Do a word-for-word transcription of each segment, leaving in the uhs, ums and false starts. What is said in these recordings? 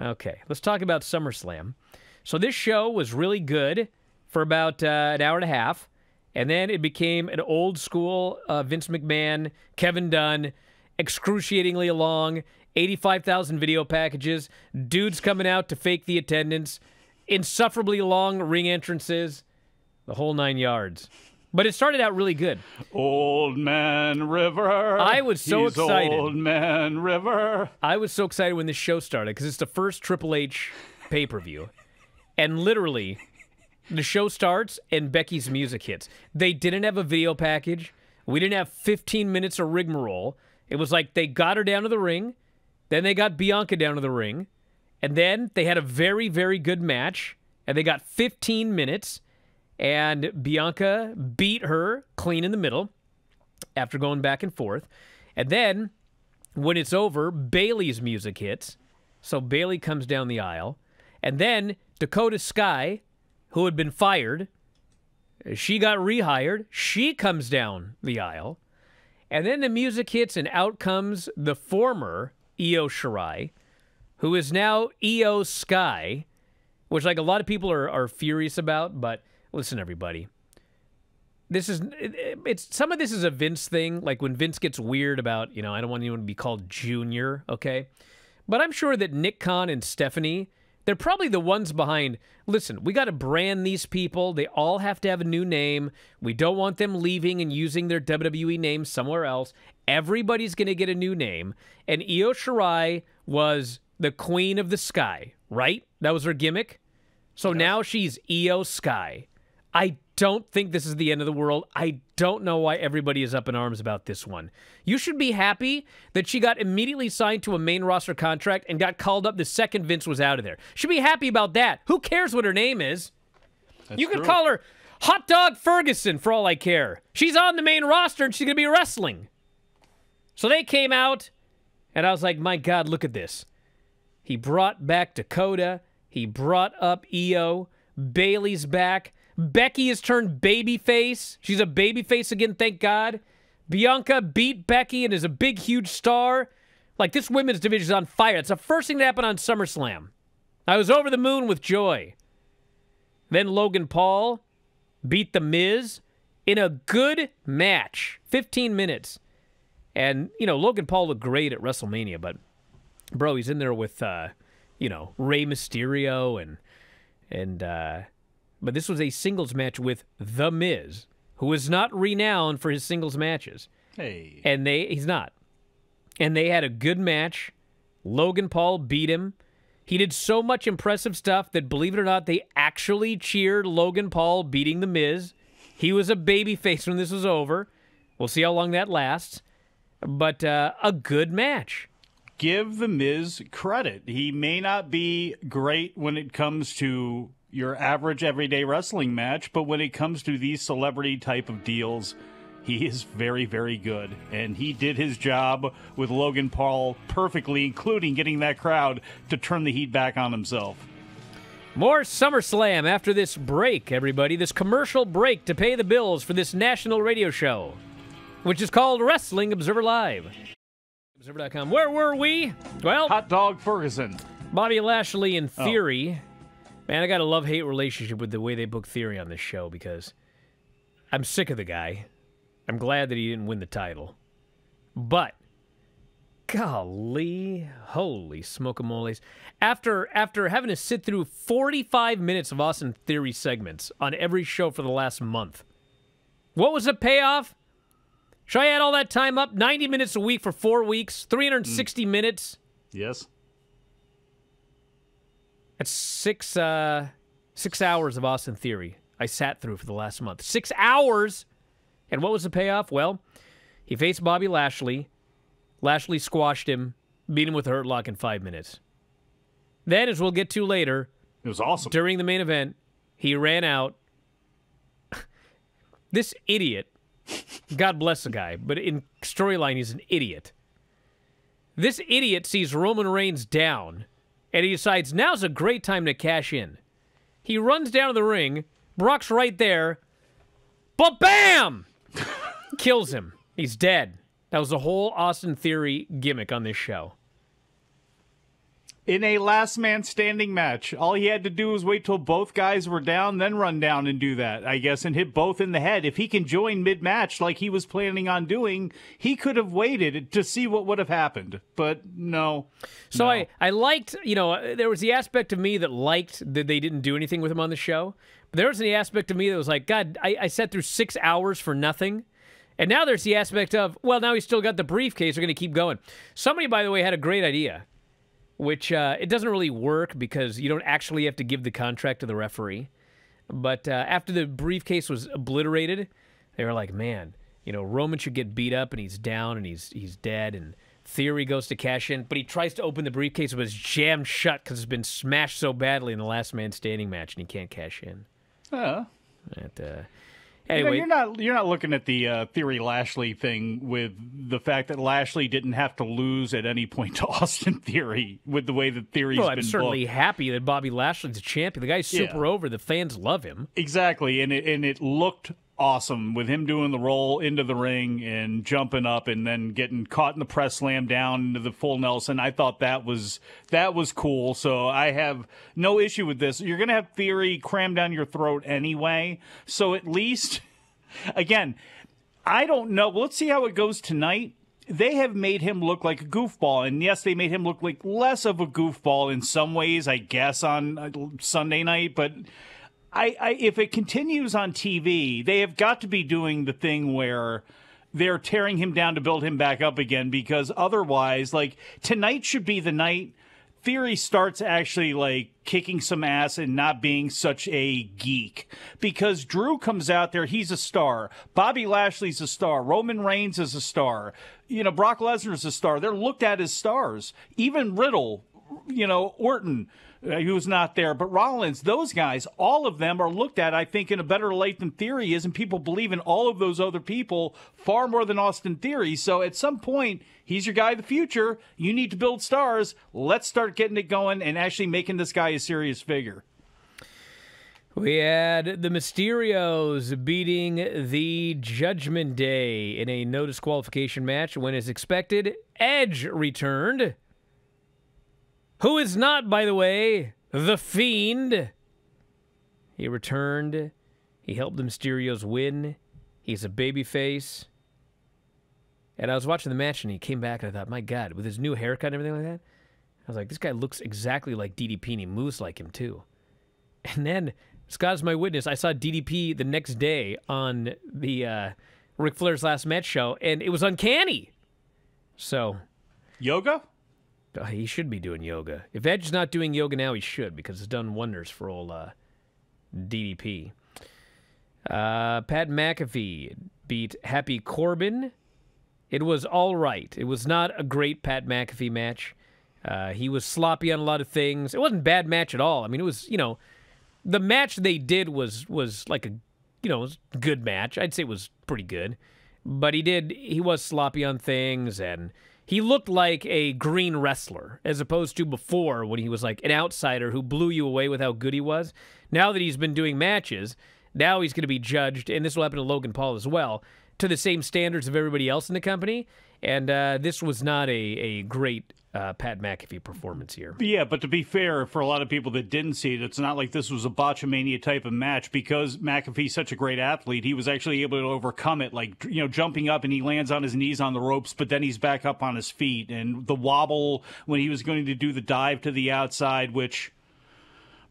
Okay, let's talk about SummerSlam. So this show was really good for about uh, an hour and a half, and then it became an old-school uh, Vince McMahon, Kevin Dunn, excruciatingly long, eighty-five thousand video packages, dudes coming out to fake the attendance, insufferably long ring entrances, the whole nine yards. But it started out really good. Old Man River. I was so He's excited. Old Man River. I was so excited when this show started because it's the first Triple H pay-per-view. And literally, the show starts and Becky's music hits. They didn't have a video package. We didn't have fifteen minutes of rigmarole. It was like they got her down to the ring. Then they got Bianca down to the ring. And then they had a very, very good match. And they got fifteen minutes. And Bianca beat her clean in the middle after going back and forth. And then, when it's over, Bayley's music hits. So Bayley comes down the aisle. And then Dakota Sky, who had been fired, she got rehired. She comes down the aisle. And then the music hits and out comes the former Io Shirai, who is now Io Sky, which like a lot of people are, are furious about, but... Listen, everybody, this is, it's, some of this is a Vince thing, like when Vince gets weird about, you know, I don't want anyone to be called Junior, okay? But I'm sure that Nick Khan and Stephanie, they're probably the ones behind, listen, we got to brand these people. They all have to have a new name. We don't want them leaving and using their W W E name somewhere else. Everybody's going to get a new name. And Io Shirai was the Queen of the Sky, right? That was her gimmick. So yes. Now she's Io Sky. I don't think this is the end of the world. I don't know why everybody is up in arms about this one. You should be happy that she got immediately signed to a main roster contract and got called up the second Vince was out of there. Should be happy about that. Who cares what her name is? That's you can true. Call her Hot Dog Ferguson for all I care. She's on the main roster and she's going to be wrestling. So they came out and I was like, my God, look at this. He brought back Dakota. He brought up Io. Bayley's back. Becky has turned babyface. She's a babyface again, thank God. Bianca beat Becky and is a big, huge star. Like, this women's division is on fire. It's the first thing that happened on SummerSlam. I was over the moon with joy. Then Logan Paul beat The Miz in a good match. fifteen minutes. And, you know, Logan Paul looked great at WrestleMania, but, bro, he's in there with, uh, you know, Rey Mysterio and, and, uh... But this was a singles match with The Miz, who is not renowned for his singles matches. Hey. And they he's not. And they had a good match. Logan Paul beat him. He did so much impressive stuff that, believe it or not, they actually cheered Logan Paul beating The Miz. He was a babyface when this was over. We'll see how long that lasts. But uh, a good match. Give The Miz credit. He may not be great when it comes to... your average everyday wrestling match, but when it comes to these celebrity type of deals, he is very, very good. And he did his job with Logan Paul perfectly, including getting that crowd to turn the heat back on himself. More SummerSlam after this break, everybody. This commercial break to pay the bills for this national radio show, which is called Wrestling Observer Live. Observer dot com. Where were we? Well, Hot Dog Ferguson. Bobby Lashley and Theory... Oh. Man, I got a love-hate relationship with the way they book Theory on this show because I'm sick of the guy. I'm glad that he didn't win the title. But, golly, holy smoke-a-moles. After, after having to sit through forty-five minutes of Austin Theory segments on every show for the last month, what was the payoff? Should I add all that time up? ninety minutes a week for four weeks, three hundred sixty mm. minutes. Yes. That's six, uh, six hours of Austin Theory I sat through for the last month. Six hours! And what was the payoff? Well, he faced Bobby Lashley. Lashley squashed him, beat him with a hurt lock in five minutes. Then, as we'll get to later... It was awesome. During the main event, he ran out. This idiot, God bless the guy, but in storyline, he's an idiot. This idiot sees Roman Reigns down... and he decides, now's a great time to cash in. He runs down to the ring. Brock's right there. But bam! Kills him. He's dead. That was the whole Austin Theory gimmick on this show. in a last man standing match. All he had to do was wait till both guys were down, then run down and do that, I guess, and hit both in the head. If he can join mid-match like he was planning on doing, he could have waited to see what would have happened. But no. So no. I, I liked, you know, there was the aspect of me that liked that they didn't do anything with him on the show. But there was the aspect of me that was like, God, I, I sat through six hours for nothing. And now there's the aspect of, well, now he's still got the briefcase. We're going to keep going. Somebody, by the way, had a great idea, which uh, it doesn't really work because you don't actually have to give the contract to the referee. But uh, after the briefcase was obliterated, they were like, man, you know, Roman should get beat up and he's down and he's, he's dead. And Theory goes to cash in, but he tries to open the briefcase, but it's jammed shut because it's been smashed so badly in the last man standing match and he can't cash in. Oh. But, uh, anyway, you know, you're not you're not looking at the uh, Theory Lashley thing with the fact that Lashley didn't have to lose at any point to Austin Theory with the way that Theory's well, been. Well, I'm certainly booked. happy that Bobby Lashley's a champion. The guy's super yeah. over. The fans love him. Exactly, and it and it looked awesome with him doing the roll into the ring and jumping up and then getting caught in the press slam down into the full Nelson. I thought that was that was cool. So I have no issue with this. You're going to have Theory crammed down your throat anyway. So at least, again, I don't know. Let's see how it goes tonight. They have made him look like a goofball. And yes, they made him look like less of a goofball in some ways, I guess, on Sunday night. But I, I, if it continues on T V, they have got to be doing the thing where they're tearing him down to build him back up again, because otherwise, like, tonight should be the night Theory starts actually, like, kicking some ass and not being such a geek. Because Drew comes out there, he's a star. Bobby Lashley's a star. Roman Reigns is a star. You know, Brock Lesnar's a star. They're looked at as stars. Even Riddle, you know, Orton, who's not there, but Rollins, those guys, all of them are looked at, I think, in a better light than Theory is, and people believe in all of those other people far more than Austin Theory. So at some point, he's your guy of the future. You need to build stars. Let's start getting it going and actually making this guy a serious figure. We had the Mysterios beating the Judgment Day in a no disqualification match when, as expected, Edge returned. Who is not, by the way, The Fiend. He returned. He helped the Mysterios win. He's a babyface. And I was watching the match, and he came back, and I thought, my God, with his new haircut and everything like that, I was like, this guy looks exactly like D D P, and he moves like him, too. And then, Scott's my witness, I saw D D P the next day on the uh, Ric Flair's Last Match show, and it was uncanny. So. Yoga? He should be doing yoga. If Edge's not doing yoga now, he should, because it's done wonders for old uh, D D P. Uh, Pat McAfee beat Happy Corbin. It was all right. It was not a great Pat McAfee match. Uh, he was sloppy on a lot of things. It wasn't a bad match at all. I mean, it was, you know, the match they did was was like a, you know, it was a good match. I'd say it was pretty good. But he did, he was sloppy on things, and he looked like a green wrestler, as opposed to before when he was like an outsider who blew you away with how good he was. Now that he's been doing matches, now he's going to be judged, and this will happen to Logan Paul as well, to the same standards of everybody else in the company. And uh, this was not a, a great uh, Pat McAfee performance here. Yeah, but to be fair, for a lot of people that didn't see it, it's not like this was a botchamania type of match, because McAfee's such a great athlete. He was actually able to overcome it, like, you know, jumping up and he lands on his knees on the ropes, but then he's back up on his feet. And the wobble when he was going to do the dive to the outside, which,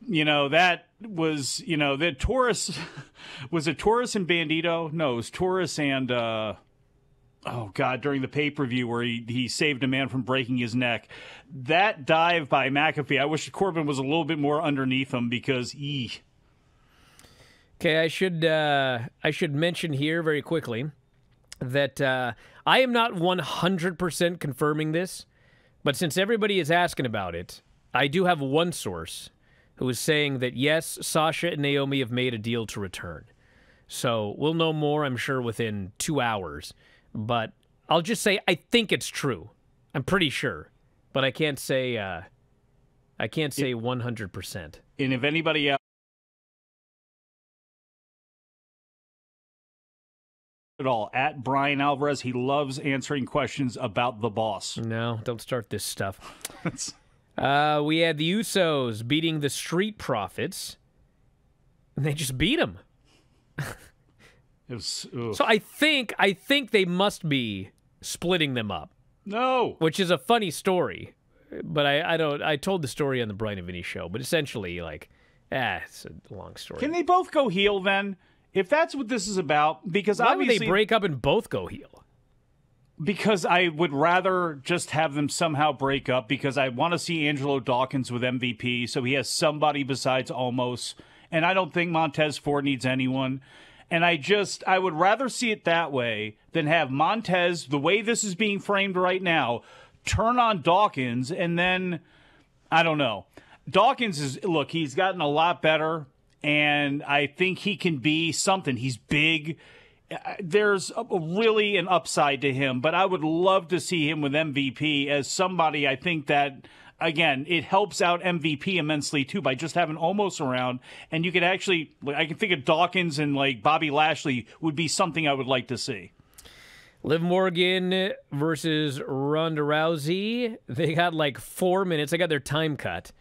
you know, that was, you know, the Taurus, was it Taurus and Bandito? No, it was Taurus and... Uh, oh, God, during the pay-per-view where he, he saved a man from breaking his neck. That dive by McAfee, I wish Corbin was a little bit more underneath him, because, ee. Okay, I should, uh, I should mention here very quickly that uh, I am not one hundred percent confirming this, but since everybody is asking about it, I do have one source who is saying that, yes, Sasha and Naomi have made a deal to return. So we'll know more, I'm sure, within two hours. But I'll just say I think it's true. I'm pretty sure, but I can't say uh, I can't say one hundred percent. And if anybody else at all, at Brian Alvarez, he loves answering questions about the boss. No, don't start this stuff. Uh, we had the Usos beating the Street Profits. And they just beat them. It was, so I think I think they must be splitting them up. No. Which is a funny story. But I, I don't I told the story on the Brian and Vinny Show, but essentially like ah, it's a long story. Can they both go heel then? If that's what this is about, because Why obviously would they break up and both go heel? Because I would rather just have them somehow break up, because I want to see Angelo Dawkins with M V P, so he has somebody besides Almost. And I don't think Montez Ford needs anyone. And I just, I would rather see it that way than have Montez, the way this is being framed right now, turn on Dawkins, and then, I don't know. Dawkins is, look, he's gotten a lot better, and I think he can be something. He's big. There's a, really an upside to him, but I would love to see him with M V P as somebody. I think that, again, it helps out M V P immensely, too, by just having Almost around. And you could actually, I can think of Dawkins and, like, Bobby Lashley would be something I would like to see. Liv Morgan versus Ronda Rousey. They got, like, four minutes. They got their time cut.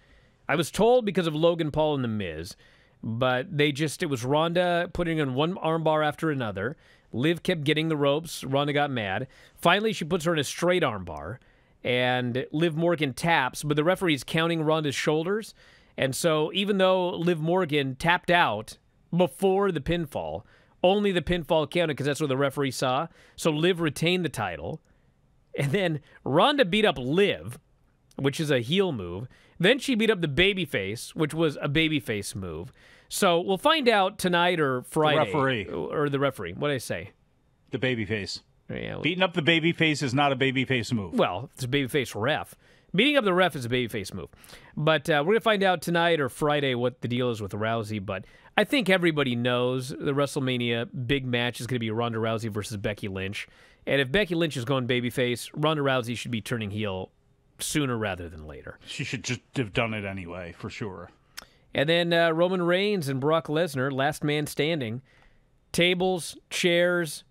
I was told because of Logan Paul and The Miz, but they just, it was Ronda putting in one armbar after another. Liv kept getting the ropes. Ronda got mad. Finally, she puts her in a straight armbar. And Liv Morgan taps, but the referee's counting Ronda's shoulders. And so even though Liv Morgan tapped out before the pinfall, only the pinfall counted because that's what the referee saw. So Liv retained the title. And then Ronda beat up Liv, which is a heel move. Then she beat up the babyface, which was a babyface move. So we'll find out tonight or Friday. The referee. Or the referee. What did I say? The babyface. Yeah. Beating up the babyface is not a babyface move. Well, it's a babyface ref. Beating up the ref is a babyface move. But uh, we're going to find out tonight or Friday what the deal is with Rousey. But I think everybody knows the WrestleMania big match is going to be Ronda Rousey versus Becky Lynch. And if Becky Lynch is going babyface, Ronda Rousey should be turning heel sooner rather than later. She should just have done it anyway, for sure. And then uh, Roman Reigns and Brock Lesnar, last man standing. Tables, chairs...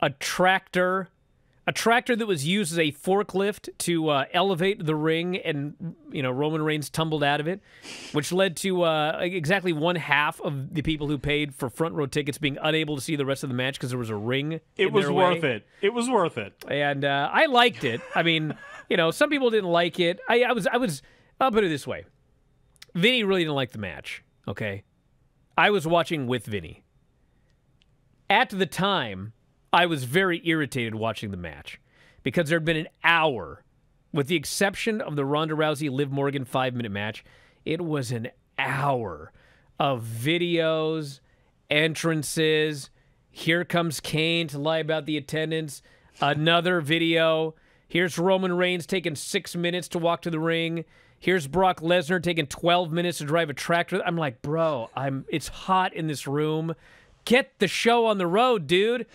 A tractor, a tractor that was used as a forklift to uh, elevate the ring, and you know Roman Reigns tumbled out of it, which led to uh, exactly one half of the people who paid for front row tickets being unable to see the rest of the match because there was a ring. It was worth it. It was worth it. And uh, I liked it. I mean, you know, some people didn't like it. I, I was, I was. I'll put it this way: Vinny really didn't like the match. Okay, I was watching with Vinny. At the time, I was very irritated watching the match because there had been an hour, with the exception of the Ronda Rousey-Liv Morgan five-minute match, it was an hour of videos, entrances, here comes Kane to lie about the attendance, another video, here's Roman Reigns taking six minutes to walk to the ring, here's Brock Lesnar taking twelve minutes to drive a tractor. I'm like, bro, I'm, it's hot in this room. Get the show on the road, dude.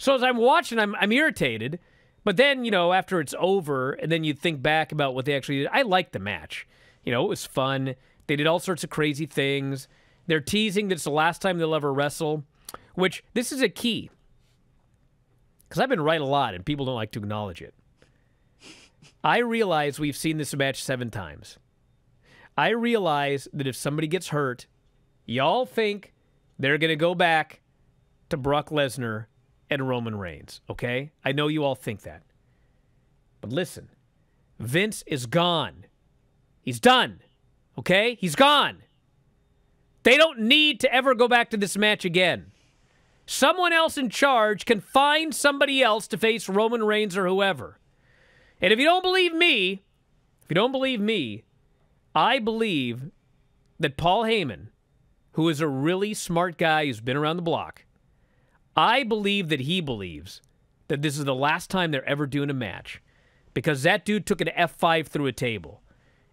So as I'm watching, I'm, I'm irritated. But then, you know, after it's over, and then you think back about what they actually did. I liked the match. You know, it was fun. They did all sorts of crazy things. They're teasing that it's the last time they'll ever wrestle, which this is a key. Because I've been right a lot, and people don't like to acknowledge it. I realize we've seen this match seven times. I realize that if somebody gets hurt, y'all think they're going to go back to Brock Lesnar and Roman Reigns, okay? I know you all think that. But listen, Vince is gone. He's done, okay? He's gone. They don't need to ever go back to this match again. Someone else in charge can find somebody else to face Roman Reigns or whoever. And if you don't believe me, if you don't believe me, I believe that Paul Heyman, who is a really smart guy who's been around the block, I believe that he believes that this is the last time they're ever doing a match because that dude took an F five through a table.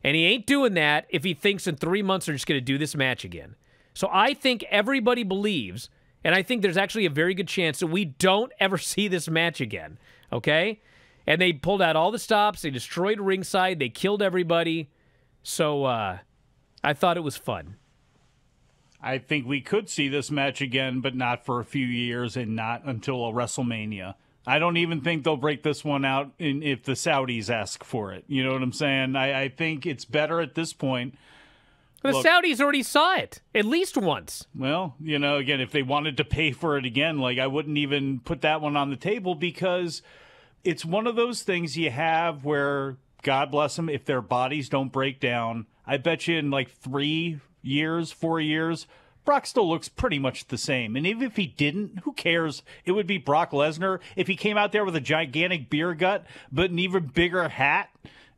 And he ain't doing that if he thinks in three months they're just going to do this match again. So I think everybody believes, and I think there's actually a very good chance that we don't ever see this match again, okay? And they pulled out all the stops. They destroyed ringside. They killed everybody. So uh, I thought it was fun. I think we could see this match again, but not for a few years and not until a WrestleMania. I don't even think they'll break this one out in, if the Saudis ask for it. You know what I'm saying? I, I think it's better at this point. The Look, Saudis already saw it at least once. Well, you know, again, if they wanted to pay for it again, like I wouldn't even put that one on the table because it's one of those things you have where, God bless them, if their bodies don't break down, I bet you in like three years, four years, Brock still looks pretty much the same. And even if he didn't, who cares? It would be Brock Lesnar. If he came out there with a gigantic beer gut, but an even bigger hat,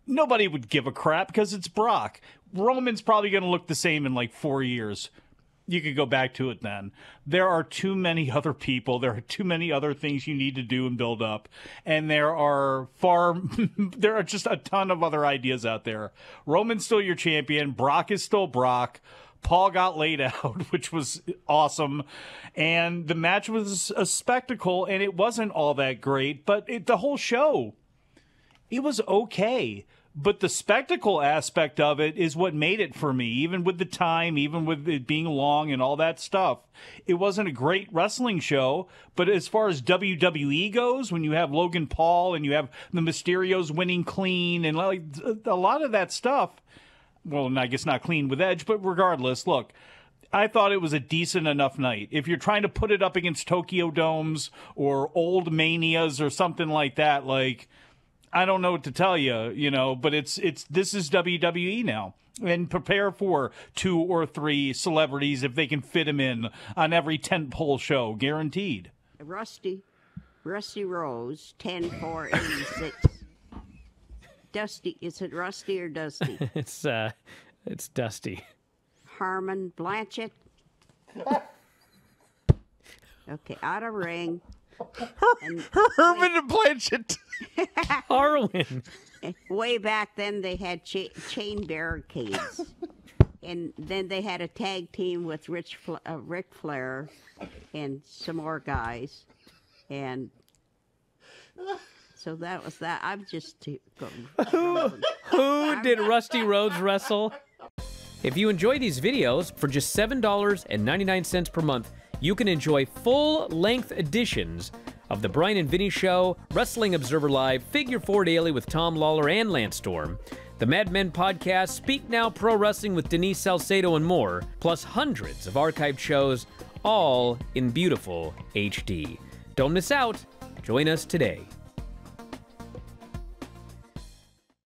nobody would give a crap because it's Brock. Roman's probably going to look the same in like four years. You could go back to it then. There are too many other people. There are too many other things you need to do and build up. And there are far, there are just a ton of other ideas out there. Roman's still your champion. Brock is still Brock. Paul got laid out, which was awesome. And the match was a spectacle, and it wasn't all that great. But it, the whole show, it was okay. But the spectacle aspect of it is what made it for me, even with the time, even with it being long and all that stuff. It wasn't a great wrestling show, but as far as W W E goes, when you have Logan Paul and you have the Mysterios winning clean and like a lot of that stuff, well, I guess not clean with Edge, but regardless, look, I thought it was a decent enough night. If you're trying to put it up against Tokyo Domes or old manias or something like that, like, I don't know what to tell you, you know, but it's it's this is W W E now. And prepare for two or three celebrities if they can fit them in on every tentpole show, guaranteed. Rusty, Rusty Rose, ten four eighty-six. Dusty, is it Rusty or Dusty? it's uh, it's Dusty. Harmon Blanchett. Okay, out of ring. Herman and Blanchett. Harlan. Way back then, they had cha chain barricades. And then they had a tag team with Rich Fla uh, Ric Flair and some more guys. And so that was that. I'm just too... Who, who did Rusty Rhodes wrestle? If you enjoy these videos, for just seven dollars and ninety-nine cents per month, you can enjoy full-length editions of The Brian and Vinny Show, Wrestling Observer Live, Figure Four Daily with Tom Lawler and Lance Storm, the Mad Men Podcast, Speak Now Pro Wrestling with Denise Salcedo and more, plus hundreds of archived shows, all in beautiful H D. Don't miss out. Join us today.